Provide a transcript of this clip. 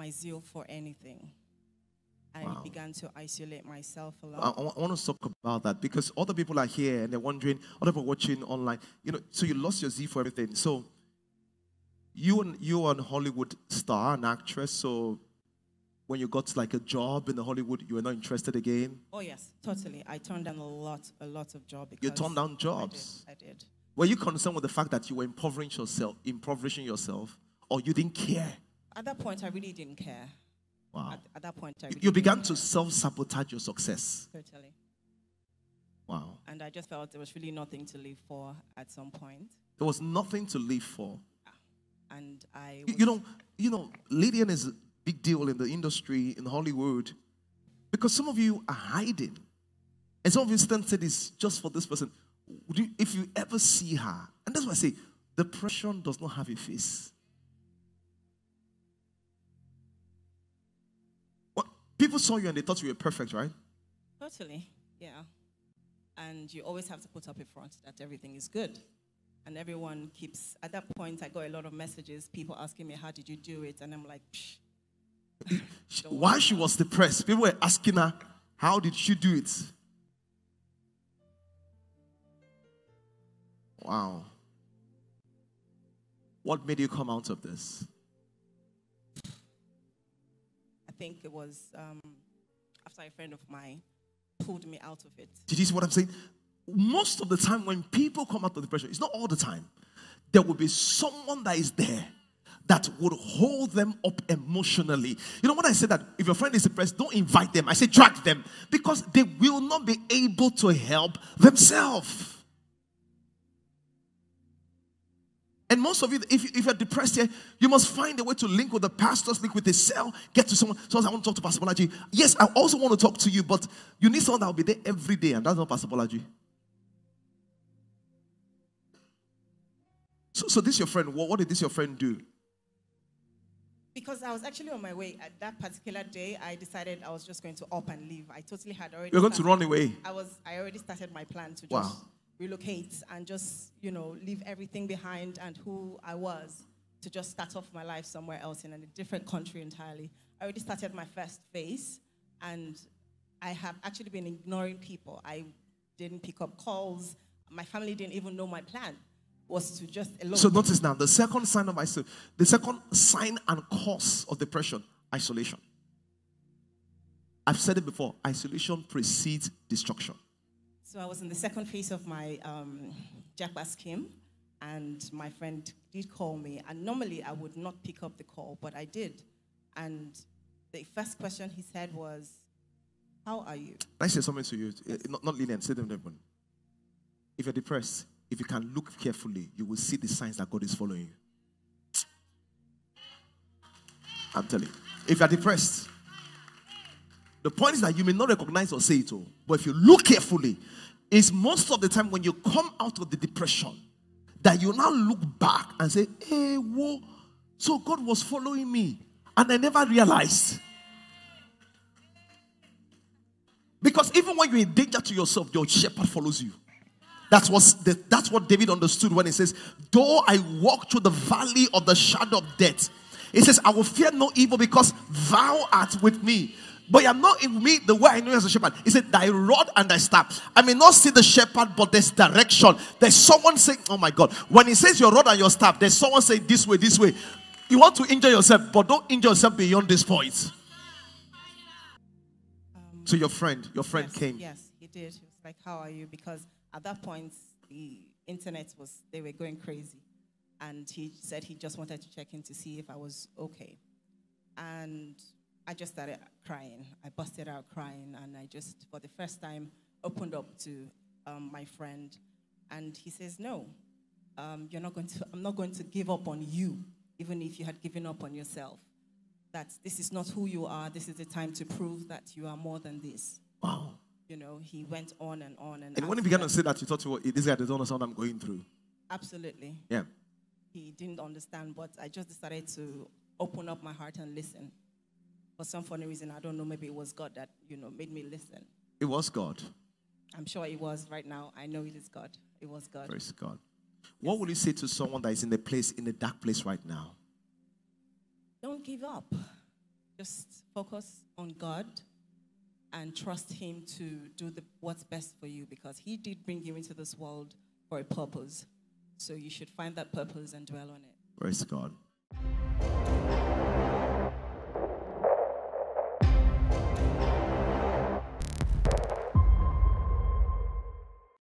my zeal for anything. I began to isolate myself a lot. I want to talk about that because other people are here and they're wondering, other people watching online, you know, so you lost your zeal for everything. So you are a Hollywood star, an actress, so when you got like a job in the Hollywood, you were not interested again? Oh yes, totally. I turned down a lot of jobs. You turned down jobs? I did. Were you concerned with the fact that you were impoverishing yourself, or you didn't care? At that point, I really didn't care. Wow. At that point, I really You began to self-sabotage your success. Totally. Wow. And I just felt there was really nothing to live for at some point. There was nothing to live for. Yeah. And I... You know, Lilian is a big deal in the industry, in Hollywood, because some of you are hiding. And some of you stand and say, it's just for this person. If you ever see her, and that's why I say, depression does not have a face. People saw you and they thought you were perfect, right? Totally, yeah. And you always have to put up a front that everything is good. And everyone keeps, at that point, I got a lot of messages, people asking me, how did you do it? And I'm like, psh. While she was depressed, people were asking her, how did she do it? Wow. What made you come out of this? I think it was after a friend of mine pulled me out of it. Did you see what I'm saying? Most of the time when people come out of depression, it's not all the time. There will be someone that is there that would hold them up emotionally. You know, when I say that if your friend is depressed, don't invite them. I say drag them because they will not be able to help themselves. And most of you, if you're depressed here, you must find a way to link with the pastors, link with the cell, get to someone. So I want to talk to Pastor Bolaji. Yes, I also want to talk to you, but you need someone that will be there every day, and that's not Pastor Bolaji. So this is your friend. What did this your friend do? Because I was actually on my way. At that particular day, I decided I was just going to up and leave. I totally had already... You're going to run away. I already started my plan to just... Wow. Relocate and just, you know, leave everything behind and who I was to just start off my life somewhere else in a different country entirely. I already started my first phase and I have actually been ignoring people. I didn't pick up calls. My family didn't even know my plan was to just elope. So notice now, the second sign and cause of depression, isolation. I've said it before, isolation precedes destruction. So I was in the second phase of my Jackpot scheme, and my friend did call me. And normally I would not pick up the call, but I did. And the first question he said was, how are you? I say something to you, yes. not Lilian, say them to everyone. If you're depressed, if you can look carefully, you will see the signs that God is following you. I'm telling you. If you're depressed... The point is that you may not recognize or say it all, but if you look carefully, it's most of the time when you come out of the depression that you now look back and say, hey, whoa, so God was following me and I never realized. Because even when you're in danger to yourself, your shepherd follows you. That's what David understood when he says, though I walk through the valley of the shadow of death, he says, I will fear no evil because thou art with me. But I'm not in me the way I know as a shepherd. He said, thy rod and thy staff. I may not see the shepherd, but there's direction. There's someone saying, oh my God. When he says your rod and your staff, there's someone saying this way, this way. You want to injure yourself, but don't injure yourself beyond this point. So your friend yes, came. Yes, he did. He was like, how are you? Because at that point, the internet was, they were going crazy. And he said he just wanted to check in to see if I was okay. And... I just started crying. I busted out crying, and I just, for the first time, opened up to my friend. And he says, no, I'm not going to give up on you, even if you had given up on yourself. That this is not who you are. This is the time to prove that you are more than this. Wow. You know, he went on and on. And when he began to say that, you thought, well, this guy doesn't understand what I'm going through. Absolutely. Yeah. He didn't understand, but I just decided to open up my heart and listen. For some funny reason, I don't know, maybe it was God that, you know, made me listen. It was God. I'm sure it was right now. I know it is God. It was God. Praise God. Yes. What would you say to someone that is in a dark place right now? Don't give up. Just focus on God and trust him to do what's best for you, because he did bring you into this world for a purpose. So you should find that purpose and dwell on it. Praise God.